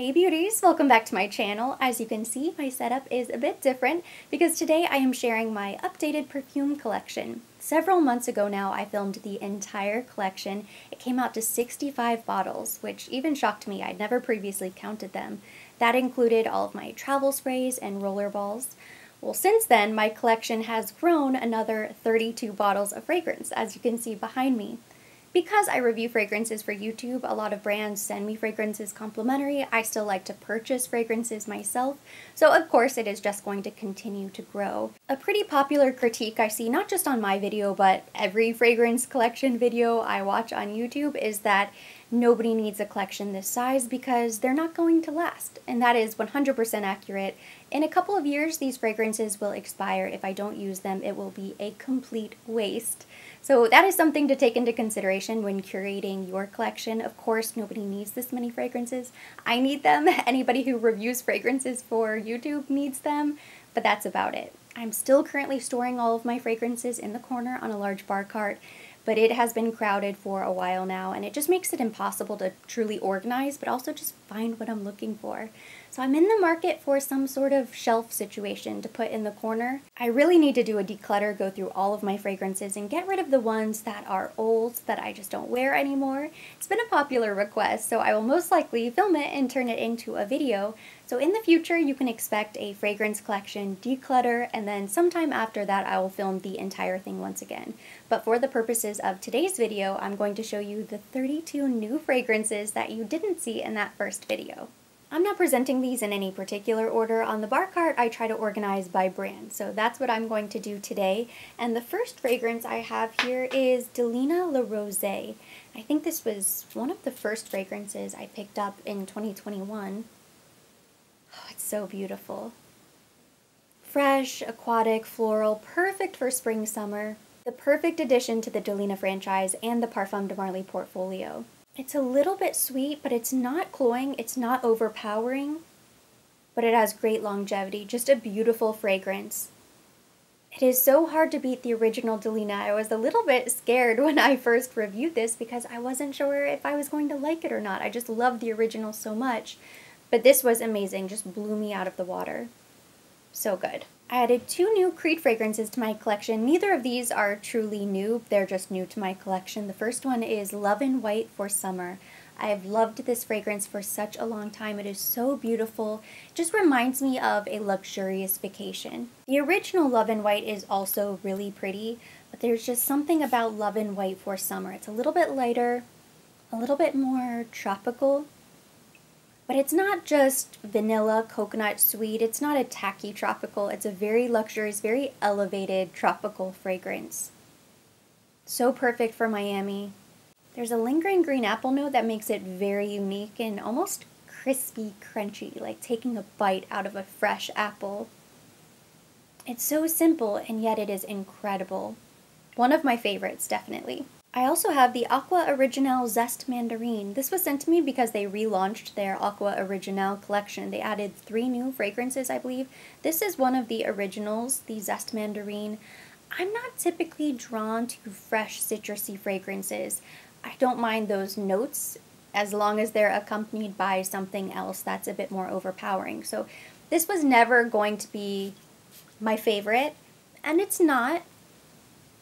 Hey beauties, welcome back to my channel. As you can see, my setup is a bit different because today I am sharing my updated perfume collection. Several months ago now, I filmed the entire collection. It came out to 65 bottles, which even shocked me. I'd never previously counted them. That included all of my travel sprays and rollerballs. Well, since then, my collection has grown another 32 bottles of fragrance, as you can see behind me. Because I review fragrances for YouTube, a lot of brands send me fragrances complimentary. I still like to purchase fragrances myself, so of course it is just going to continue to grow. A pretty popular critique I see, not just on my video, but every fragrance collection video I watch on YouTube, is that nobody needs a collection this size because they're not going to last. And that is 100% accurate. In a couple of years, these fragrances will expire. If I don't use them, it will be a complete waste. So that is something to take into consideration when curating your collection. Of course, nobody needs this many fragrances. I need them. Anybody who reviews fragrances for YouTube needs them, but that's about it. I'm still currently storing all of my fragrances in the corner on a large bar cart, but it has been crowded for a while now, and it just makes it impossible to truly organize, but also just find what I'm looking for. So I'm in the market for some sort of shelf situation to put in the corner. I really need to do a declutter, go through all of my fragrances, and get rid of the ones that are old, that I just don't wear anymore. It's been a popular request, so I will most likely film it and turn it into a video. So in the future, you can expect a fragrance collection declutter, and then sometime after that, I will film the entire thing once again. But for the purposes of today's video, I'm going to show you the 32 new fragrances that you didn't see in that first video. I'm not presenting these in any particular order. On the bar cart, I try to organize by brand, so that's what I'm going to do today. And the first fragrance I have here is Delina La Rosee. I think this was one of the first fragrances I picked up in 2021. Oh, it's so beautiful. Fresh, aquatic, floral, perfect for spring, summer. The perfect addition to the Delina franchise and the Parfum de Marly portfolio. It's a little bit sweet, but it's not cloying, it's not overpowering, but it has great longevity, just a beautiful fragrance. It is so hard to beat the original Delina. I was a little bit scared when I first reviewed this because I wasn't sure if I was going to like it or not. I just loved the original so much, but this was amazing, just blew me out of the water. So good. I added two new Creed fragrances to my collection. Neither of these are truly new, they're just new to my collection. The first one is Love in White For Summer. I've loved this fragrance for such a long time. It is so beautiful. It just reminds me of a luxurious vacation. The original Love in White is also really pretty, but there's just something about Love in White For Summer. It's a little bit lighter, a little bit more tropical. But it's not just vanilla, coconut, sweet. It's not a tacky tropical. It's a very luxurious, very elevated tropical fragrance. So perfect for Miami. There's a lingering green apple note that makes it very unique and almost crispy, crunchy, like taking a bite out of a fresh apple. It's so simple, and yet it is incredible. One of my favorites, definitely. I also have the Aqua Originale Zeste Mandarine. This was sent to me because they relaunched their Aqua Originale collection. They added three new fragrances, I believe. This is one of the originals, the Zeste Mandarine. I'm not typically drawn to fresh citrusy fragrances. I don't mind those notes as long as they're accompanied by something else that's a bit more overpowering. So this was never going to be my favorite, and it's not.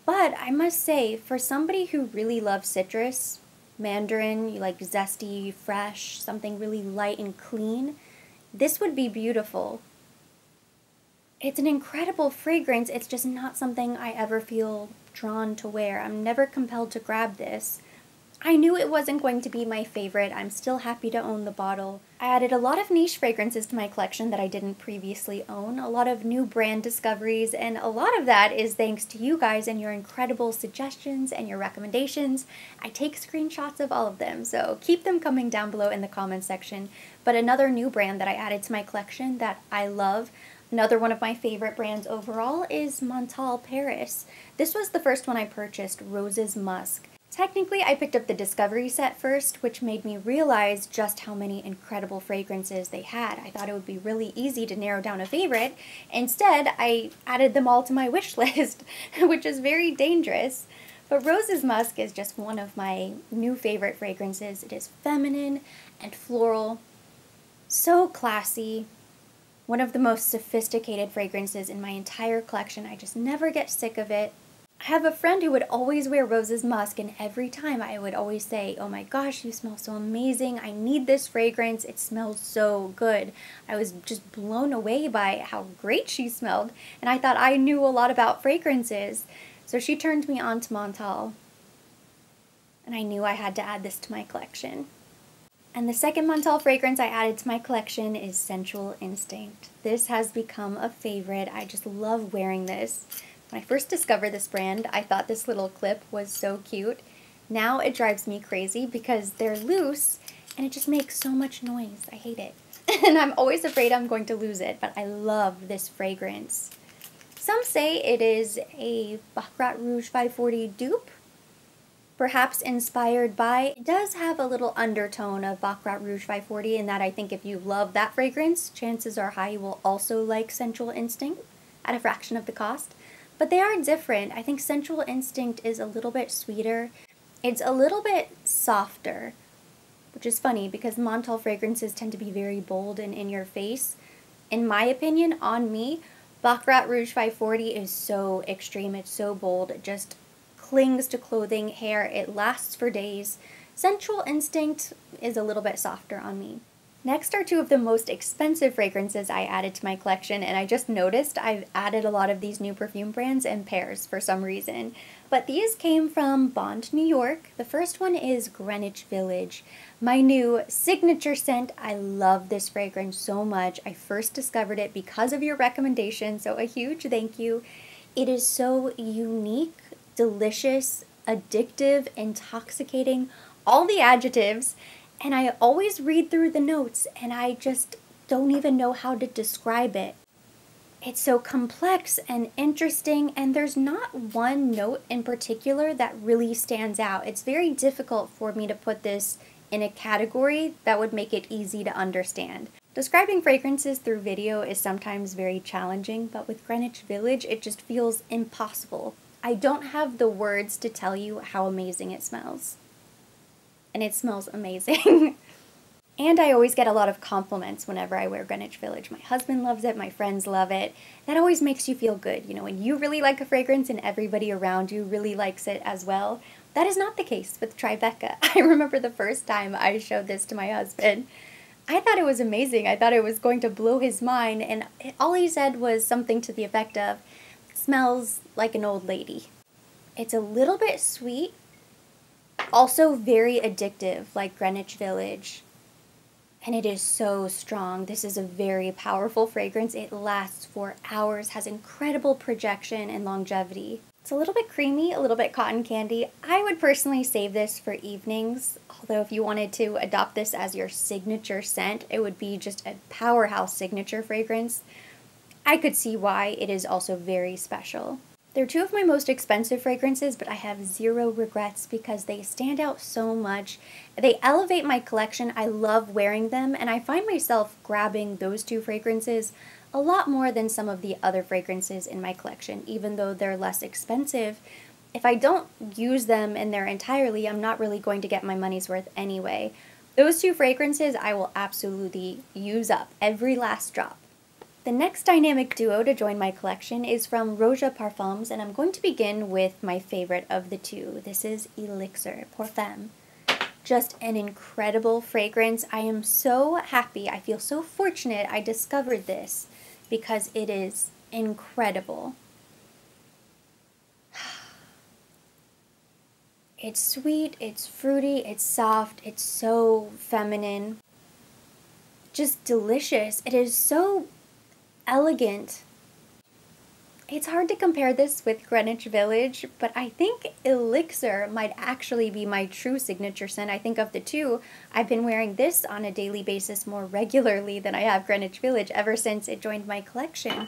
But I must say, for somebody who really loves citrus, mandarin, you like zesty, fresh, something really light and clean, this would be beautiful. It's an incredible fragrance, it's just not something I ever feel drawn to wear. I'm never compelled to grab this. I knew it wasn't going to be my favorite. I'm still happy to own the bottle. I added a lot of niche fragrances to my collection that I didn't previously own, a lot of new brand discoveries, and a lot of that is thanks to you guys and your incredible suggestions and your recommendations. I take screenshots of all of them, so keep them coming down below in the comments section. But another new brand that I added to my collection that I love, another one of my favorite brands overall, is Montale Paris. This was the first one I purchased, Roses Musk. Technically, I picked up the Discovery set first, which made me realize just how many incredible fragrances they had. I thought it would be really easy to narrow down a favorite. Instead, I added them all to my wish list, which is very dangerous. But Roses Musk is just one of my new favorite fragrances. It is feminine and floral. So classy. One of the most sophisticated fragrances in my entire collection. I just never get sick of it. I have a friend who would always wear Roses Musk, and every time I would always say, oh my gosh, you smell so amazing. I need this fragrance. It smells so good. I was just blown away by how great she smelled, and I thought I knew a lot about fragrances. So she turned me on to Montale, and I knew I had to add this to my collection. And the second Montale fragrance I added to my collection is Sensual Instinct. This has become a favorite. I just love wearing this. When I first discovered this brand, I thought this little clip was so cute. Now it drives me crazy because they're loose and it just makes so much noise. I hate it. And I'm always afraid I'm going to lose it, but I love this fragrance. Some say it is a Baccarat Rouge 540 dupe, perhaps inspired by. It does have a little undertone of Baccarat Rouge 540 in that I think if you love that fragrance, chances are high you will also like Sensual Instinct at a fraction of the cost. But they are different. I think Sensual Instinct is a little bit sweeter. It's a little bit softer, which is funny because Montale fragrances tend to be very bold and in your face. In my opinion, on me, Baccarat Rouge 540 is so extreme. It's so bold. It just clings to clothing, hair. It lasts for days. Sensual Instinct is a little bit softer on me. Next are two of the most expensive fragrances I added to my collection, and I just noticed I've added a lot of these new perfume brands and pairs for some reason. But these came from Bond, New York. The first one is Greenwich Village, my new signature scent. I love this fragrance so much. I first discovered it because of your recommendation, so a huge thank you. It is so unique, delicious, addictive, intoxicating, all the adjectives. And I always read through the notes and I just don't even know how to describe it. It's so complex and interesting, and there's not one note in particular that really stands out. It's very difficult for me to put this in a category that would make it easy to understand. Describing fragrances through video is sometimes very challenging, but with Greenwich Village, it just feels impossible. I don't have the words to tell you how amazing it smells. And it smells amazing. And I always get a lot of compliments whenever I wear Greenwich Village. My husband loves it, my friends love it. That always makes you feel good, you know, when you really like a fragrance and everybody around you really likes it as well. That is not the case with Tribeca. I remember the first time I showed this to my husband. I thought it was amazing. I thought it was going to blow his mind, and all he said was something to the effect of, smells like an old lady. It's a little bit sweet, also very addictive, like Greenwich Village, and it is so strong. This is a very powerful fragrance. It lasts for hours, has incredible projection and longevity. It's a little bit creamy, a little bit cotton candy. I would personally save this for evenings, although if you wanted to adopt this as your signature scent, it would be just a powerhouse signature fragrance. I could see why. It is also very special. They're two of my most expensive fragrances, but I have zero regrets because they stand out so much. They elevate my collection. I love wearing them, and I find myself grabbing those two fragrances a lot more than some of the other fragrances in my collection, even though they're less expensive. If I don't use them in their entirety, I'm not really going to get my money's worth anyway. Those two fragrances I will absolutely use up, every last drop. The next dynamic duo to join my collection is from Roja Parfums, and I'm going to begin with my favorite of the two. This is Elixir, Parfum. Just an incredible fragrance. I am so happy. I feel so fortunate I discovered this because it is incredible. It's sweet, it's fruity, it's soft, it's so feminine. Just delicious. It is so elegant. It's hard to compare this with Greenwich Village, but I think Elixir might actually be my true signature scent. I think of the two, I've been wearing this on a daily basis more regularly than I have Greenwich Village ever since it joined my collection.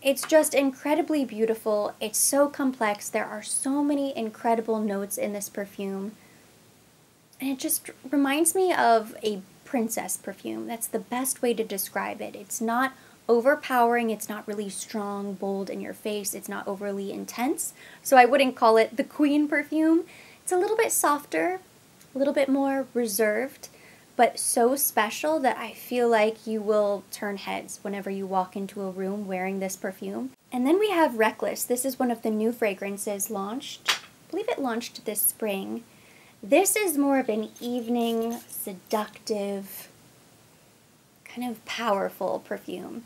It's just incredibly beautiful. It's so complex. There are so many incredible notes in this perfume. And it just reminds me of a princess perfume. That's the best way to describe it. It's not overpowering, it's not really strong, bold in your face, it's not overly intense, so I wouldn't call it the queen perfume. It's a little bit softer, a little bit more reserved, but so special that I feel like you will turn heads whenever you walk into a room wearing this perfume. And then we have Reckless. This is one of the new fragrances launched. I believe it launched this spring. This is more of an evening, seductive, kind of powerful perfume.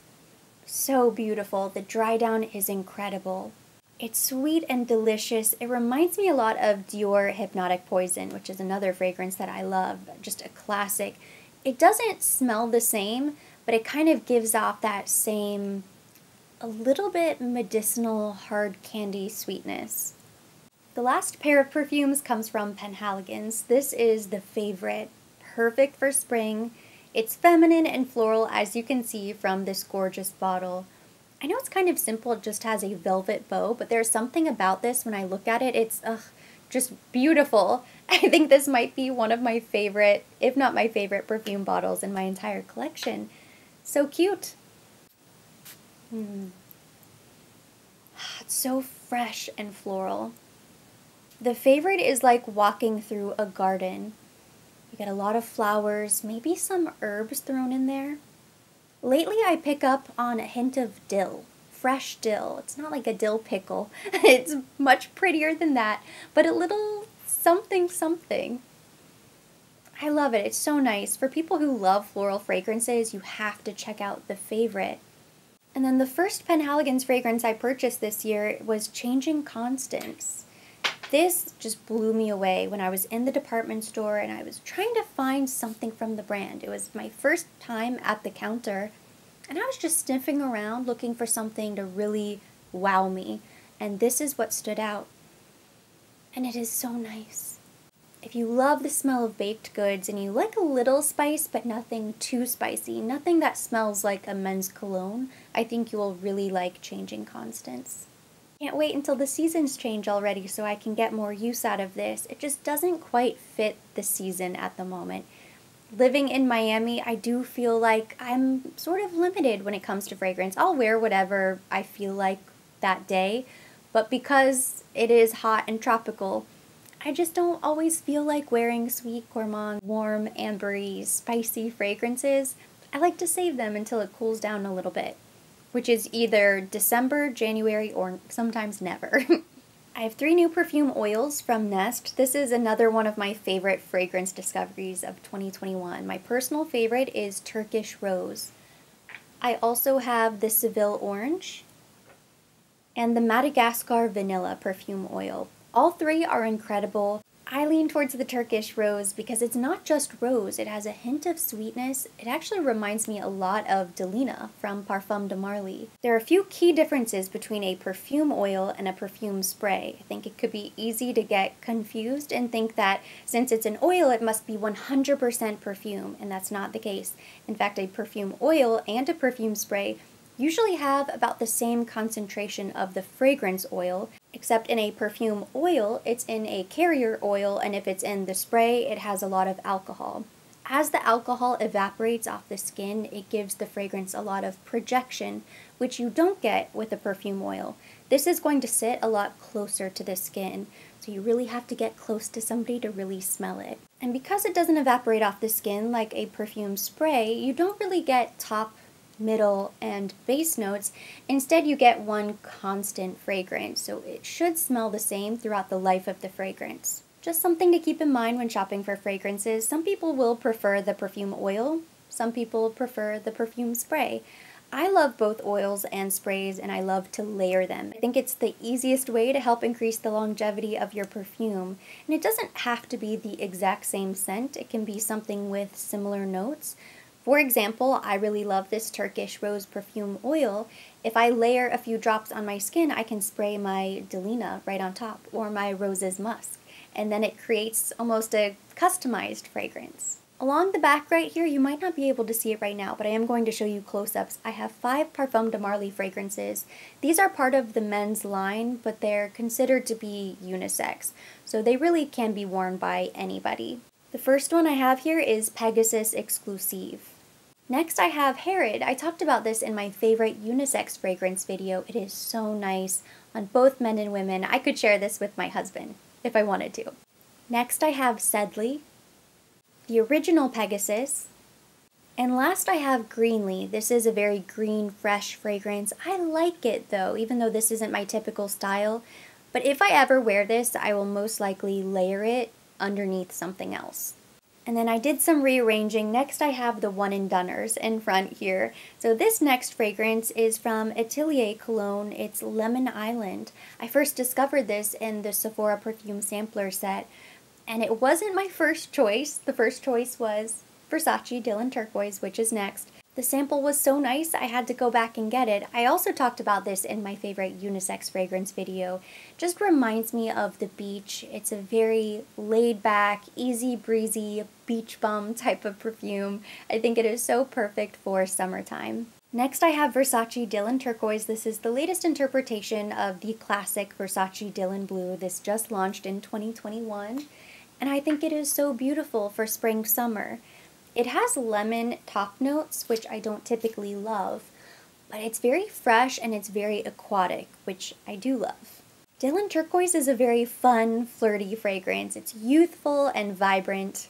So beautiful. The dry down is incredible. It's sweet and delicious. It reminds me a lot of Dior Hypnotic Poison, which is another fragrance that I love, just a classic. It doesn't smell the same, but it kind of gives off that same, a little bit medicinal, hard candy sweetness. The last pair of perfumes comes from Penhaligon's. This is The Favorite, perfect for spring. It's feminine and floral, as you can see from this gorgeous bottle. I know it's kind of simple, it just has a velvet bow, but there's something about this when I look at it, it's just beautiful. I think this might be one of my favorite, if not my favorite, perfume bottles in my entire collection. So cute. It's so fresh and floral. The Favorite is like walking through a garden. You get a lot of flowers, maybe some herbs thrown in there. Lately I pick up on a hint of dill, fresh dill. It's not like a dill pickle, it's much prettier than that, but a little something something. I love it, it's so nice. For people who love floral fragrances, you have to check out The Favorite. And then the first Penhaligon's fragrance I purchased this year was Changing Constance. This just blew me away when I was in the department store and I was trying to find something from the brand. It was my first time at the counter and I was just sniffing around looking for something to really wow me, and this is what stood out. And it is so nice. If you love the smell of baked goods and you like a little spice but nothing too spicy, nothing that smells like a men's cologne, I think you will really like Changing Constance. Can't wait until the seasons change already so I can get more use out of this. It just doesn't quite fit the season at the moment. Living in Miami, I do feel like I'm sort of limited when it comes to fragrance. I'll wear whatever I feel like that day, but because it is hot and tropical, I just don't always feel like wearing sweet, gourmand, warm, ambery, spicy fragrances. I like to save them until it cools down a little bit, which is either December, January, or sometimes never. I have 3 new perfume oils from Nest. This is another one of my favorite fragrance discoveries of 2021. My personal favorite is Turkish Rose. I also have the Seville Orange and the Madagascar Vanilla perfume oil. All 3 are incredible. I lean towards the Turkish Rose because it's not just rose, it has a hint of sweetness. It actually reminds me a lot of Delina from Parfum de Marly. There are a few key differences between a perfume oil and a perfume spray. I think it could be easy to get confused and think that since it's an oil, it must be 100% perfume, and that's not the case. In fact, a perfume oil and a perfume spray usually have about the same concentration of the fragrance oil, except in a perfume oil, it's in a carrier oil, and if it's in the spray, it has a lot of alcohol. As the alcohol evaporates off the skin, it gives the fragrance a lot of projection, which you don't get with a perfume oil. This is going to sit a lot closer to the skin, so you really have to get close to somebody to really smell it. And because it doesn't evaporate off the skin like a perfume spray, you don't really get top, middle, and base notes. Instead, you get one constant fragrance, so it should smell the same throughout the life of the fragrance. Just something to keep in mind when shopping for fragrances. Some people will prefer the perfume oil, some people prefer the perfume spray. I love both oils and sprays, and I love to layer them. I think it's the easiest way to help increase the longevity of your perfume. And it doesn't have to be the exact same scent, it can be something with similar notes. For example, I really love this Turkish Rose perfume oil. If I layer a few drops on my skin, I can spray my Delina right on top, or my Roses Musk, and then it creates almost a customized fragrance. Along the back right here, you might not be able to see it right now, but I am going to show you close-ups. I have 5 Parfum de Marly fragrances. These are part of the men's line, but they're considered to be unisex, so they really can be worn by anybody. The first one I have here is Pegasus Exclusive. Next I have Herod. I talked about this in my favorite unisex fragrance video. It is so nice on both men and women. I could share this with my husband if I wanted to. Next I have Sedley. the original Pegasus. And last I have Greenlee. This is a very green, fresh fragrance. I like it though, even though this isn't my typical style. But if I ever wear this, I will most likely layer it underneath something else. And then I did some rearranging. Next I have the One and Doners in front here. So this next fragrance is from Atelier Cologne. It's Lemon Island. I first discovered this in the Sephora perfume sampler set. And it wasn't my first choice. The first choice was Versace Dylan Turquoise, which is next. The sample was so nice I had to go back and get it. I also talked about this in my favorite unisex fragrance video. Just reminds me of the beach. It's a very laid back, easy breezy, beach bum type of perfume. I think it is so perfect for summertime. Next I have Versace Dylan Turquoise. This is the latest interpretation of the classic Versace Dylan Blue. This just launched in 2021 and I think it is so beautiful for spring summer. It has lemon top notes, which I don't typically love, but it's very fresh and it's very aquatic, which I do love. Dylan Turquoise is a very fun, flirty fragrance. It's youthful and vibrant.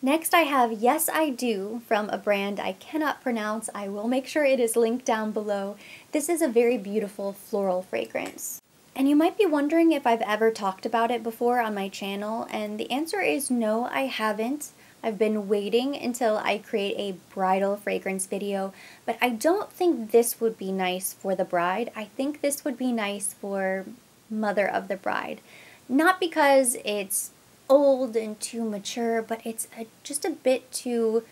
Next I have Yes I Do from a brand I cannot pronounce. I will make sure it is linked down below. This is a very beautiful floral fragrance. And you might be wondering if I've ever talked about it before on my channel, and the answer is no, I haven't. I've been waiting until I create a bridal fragrance video, but I don't think this would be nice for the bride. I think this would be nice for mother of the bride. Not because it's old and too mature, but it's just a bit too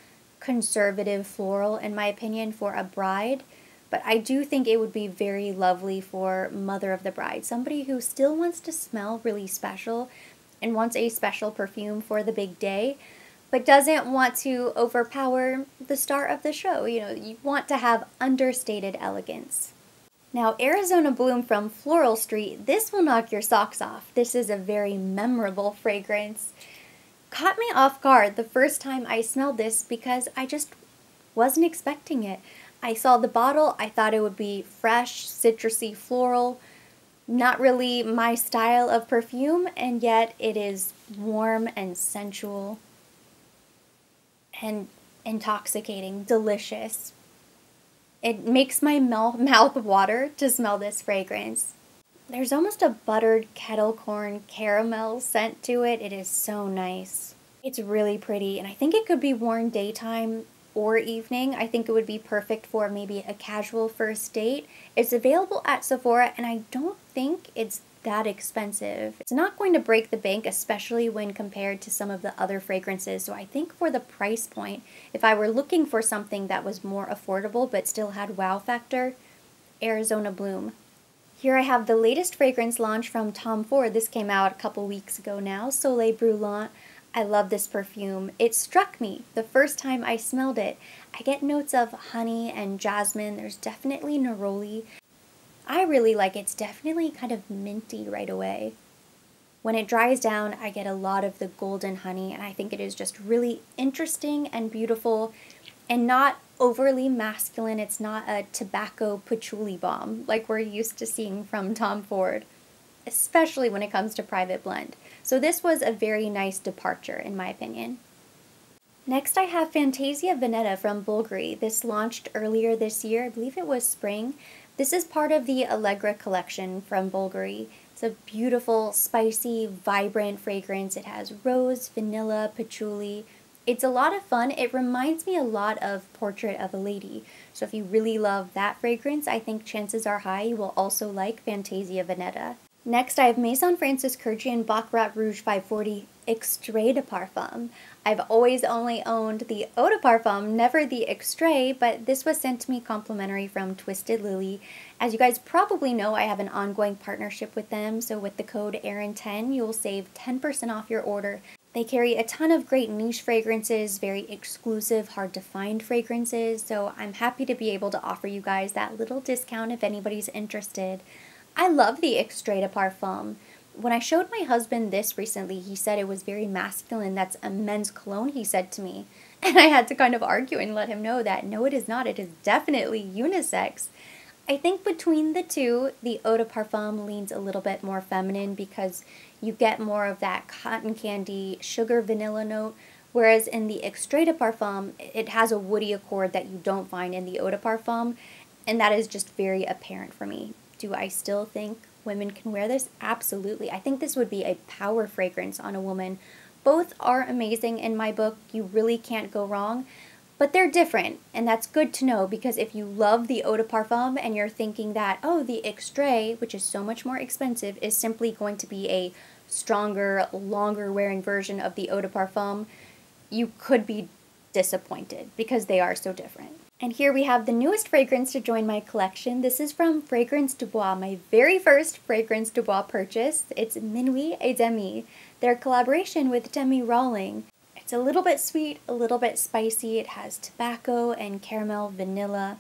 conservative floral, in my opinion, for a bride. But I do think it would be very lovely for mother of the bride, somebody who still wants to smell really special and wants a special perfume for the big day, but doesn't want to overpower the star of the show. You know, you want to have understated elegance. Now, Arizona Bloom from Floral Street, this will knock your socks off. This is a very memorable fragrance. Caught me off guard the first time I smelled this because I just wasn't expecting it. I saw the bottle, I thought it would be fresh, citrusy, floral, not really my style of perfume, and yet it is warm and sensual. And intoxicating, delicious. It makes my mouth water to smell this fragrance. There's almost a buttered kettle corn caramel scent to it. It is so nice. It's really pretty, and I think it could be worn daytime or evening. I think it would be perfect for maybe a casual first date. It's available at Sephora, and I don't think it's that expensive. It's not going to break the bank, especially when compared to some of the other fragrances. So I think for the price point, if I were looking for something that was more affordable but still had wow factor, Arizona Bloom. Here I have the latest fragrance launch from Tom Ford. This came out a couple weeks ago now, Soleil Brulant. I love this perfume. It struck me the first time I smelled it. I get notes of honey and jasmine. There's definitely neroli. I really like it. It's definitely kind of minty right away. When it dries down, I get a lot of the golden honey, and I think it is just really interesting and beautiful and not overly masculine. It's not a tobacco patchouli bomb like we're used to seeing from Tom Ford, especially when it comes to private blend. So this was a very nice departure in my opinion. Next I have Fantasia Veneta from Bulgari. This launched earlier this year. I believe it was spring. This is part of the Allegra collection from Bvlgari. It's a beautiful, spicy, vibrant fragrance. It has rose, vanilla, patchouli. It's a lot of fun. It reminds me a lot of Portrait of a Lady. So if you really love that fragrance, I think chances are high you will also like Fantasia Veneta. Next I have Maison Francis Kurkdjian Baccarat Rouge 540 Extrait de Parfum. I've always only owned the Eau de Parfum, never the Extrait, but this was sent to me complimentary from Twisted Lily. As you guys probably know, I have an ongoing partnership with them, so with the code ERIN10, you'll save 10% off your order. They carry a ton of great niche fragrances, very exclusive, hard-to-find fragrances, so I'm happy to be able to offer you guys that little discount if anybody's interested. I love the Extrait de Parfum. When I showed my husband this recently, he said it was very masculine. That's a men's cologne, he said to me. And I had to kind of argue and let him know that, no, it is not. It is definitely unisex. I think between the two, the Eau de Parfum leans a little bit more feminine because you get more of that cotton candy, sugar vanilla note, whereas in the Extrait de Parfum, it has a woody accord that you don't find in the Eau de Parfum, and that is just very apparent for me. Do I still think women can wear this? Absolutely. I think this would be a power fragrance on a woman. Both are amazing in my book. You really can't go wrong, but they're different, and that's good to know, because if you love the Eau de Parfum and you're thinking that, oh, the Extrait, which is so much more expensive, is simply going to be a stronger, longer wearing version of the Eau de Parfum, you could be disappointed because they are so different. And here we have the newest fragrance to join my collection. This is from Fragrance Du Bois, my very first Fragrance Du Bois purchase. It's Minuit et Demi, their collaboration with Demi Rawling. It's a little bit sweet, a little bit spicy. It has tobacco and caramel vanilla.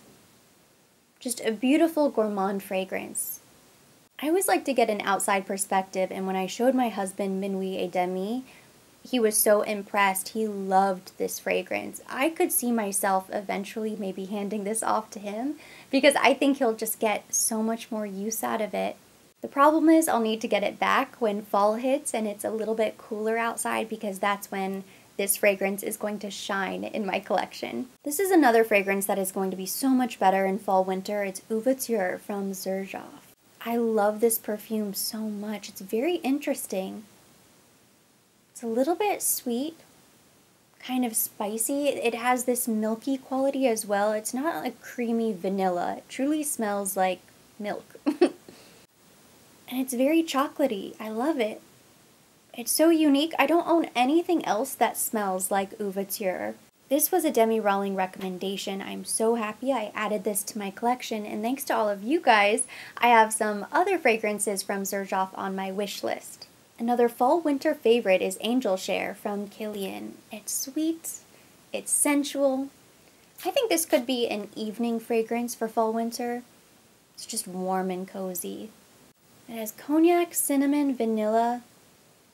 Just a beautiful gourmand fragrance. I always like to get an outside perspective, and when I showed my husband Minuit et Demi, he was so impressed. He loved this fragrance. I could see myself eventually maybe handing this off to him, because I think he'll just get so much more use out of it. The problem is I'll need to get it back when fall hits and it's a little bit cooler outside, because that's when this fragrance is going to shine in my collection. This is another fragrance that is going to be so much better in fall/winter. It's Ouverture from Zerzhov. I love this perfume so much. It's very interesting. It's a little bit sweet, kind of spicy. It has this milky quality as well. It's not like creamy vanilla. It truly smells like milk. And it's very chocolatey. I love it. It's so unique. I don't own anything else that smells like Ouverture. This was a Demi Rawling recommendation. I'm so happy I added this to my collection, and thanks to all of you guys, I have some other fragrances from Zerzhov on my wish list. Another fall/winter favorite is Angel Share from Killian. It's sweet, it's sensual. I think this could be an evening fragrance for fall/winter. It's just warm and cozy. It has cognac, cinnamon, vanilla.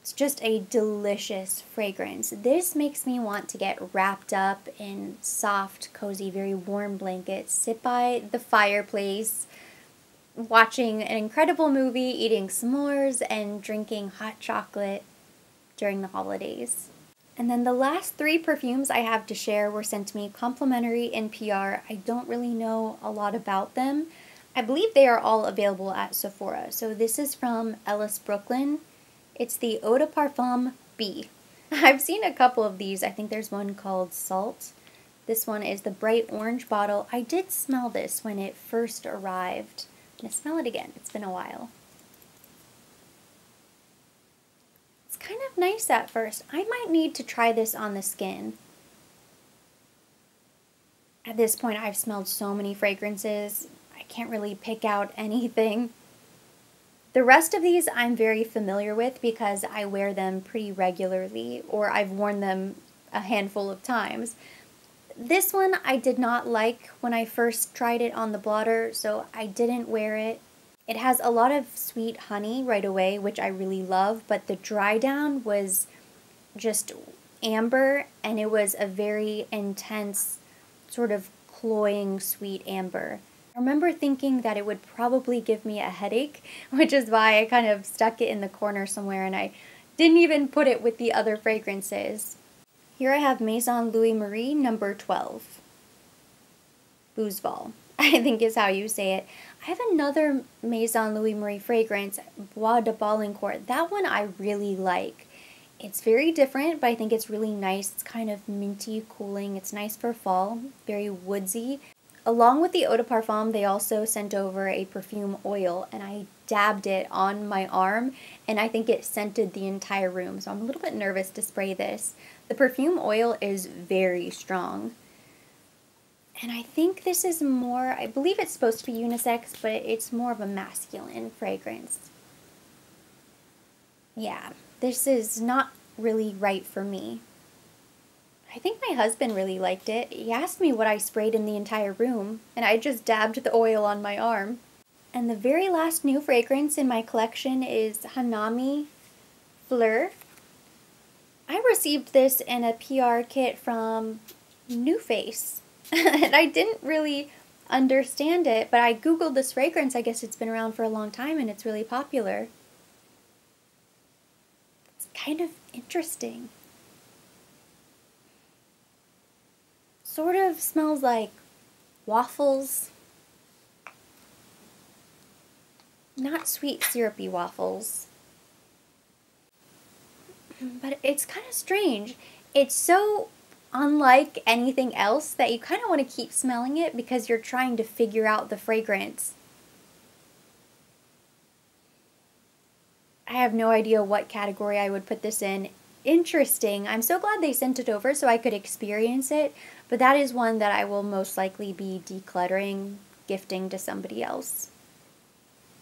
It's just a delicious fragrance. This makes me want to get wrapped up in soft, cozy, very warm blankets, sit by the fireplace, watching an incredible movie, eating s'mores, and drinking hot chocolate during the holidays. And then the last three perfumes I have to share were sent to me complimentary in PR. I don't really know a lot about them. I believe they are all available at Sephora. So this is from Ellis Brooklyn. It's the Eau de Parfum B. I've seen a couple of these. I think there's one called Salt. This one is the bright orange bottle. I did smell this when it first arrived. I'm gonna smell it again. It's been a while. It's kind of nice at first. I might need to try this on the skin. At this point, I've smelled so many fragrances, I can't really pick out anything. The rest of these I'm very familiar with because I wear them pretty regularly, or I've worn them a handful of times. This one I did not like when I first tried it on the blotter, so I didn't wear it. It has a lot of sweet honey right away, which I really love, but the dry down was just amber, and it was a very intense sort of cloying sweet amber. I remember thinking that it would probably give me a headache, which is why I kind of stuck it in the corner somewhere and I didn't even put it with the other fragrances. Here I have Maison Louis-Marie number 12. Bouzeval, I think is how you say it. I have another Maison Louis-Marie fragrance, Bois de Ballancourt. That one I really like. It's very different, but I think it's really nice. It's kind of minty, cooling. It's nice for fall, very woodsy. Along with the Eau de Parfum, they also sent over a perfume oil, and I dabbed it on my arm, and I think it scented the entire room, so I'm a little bit nervous to spray this. The perfume oil is very strong, and I think this is more, I believe it's supposed to be unisex, but it's more of a masculine fragrance. Yeah, this is not really right for me. I think my husband really liked it. He asked me what I sprayed in the entire room, and I just dabbed the oil on my arm. And the very last new fragrance in my collection is Hanami Fleur. I received this in a PR kit from New Face, and I didn't really understand it, but I googled this fragrance. I guess it's been around for a long time, and it's really popular. It's kind of interesting. sort of smells like waffles. Not sweet syrupy waffles. But it's kind of strange. It's so unlike anything else that you kind of want to keep smelling it because you're trying to figure out the fragrance. I have no idea what category I would put this in. Interesting. I'm so glad they sent it over so I could experience it, but that is one that I will most likely be decluttering, gifting to somebody else.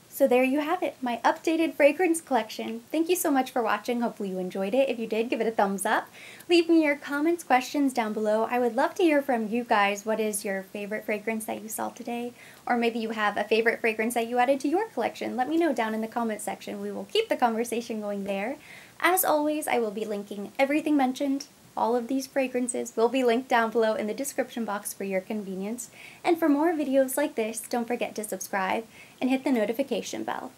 So there you have it, my updated fragrance collection. Thank you so much for watching. Hopefully you enjoyed it. If you did, give it a thumbs up. Leave me your comments, questions down below. I would love to hear from you guys. What is your favorite fragrance that you saw today? Or maybe you have a favorite fragrance that you added to your collection. Let me know down in the comments section. We will keep the conversation going there. As always, I will be linking everything mentioned. All of these fragrances will be linked down below in the description box for your convenience. And for more videos like this, don't forget to subscribe and hit the notification bell.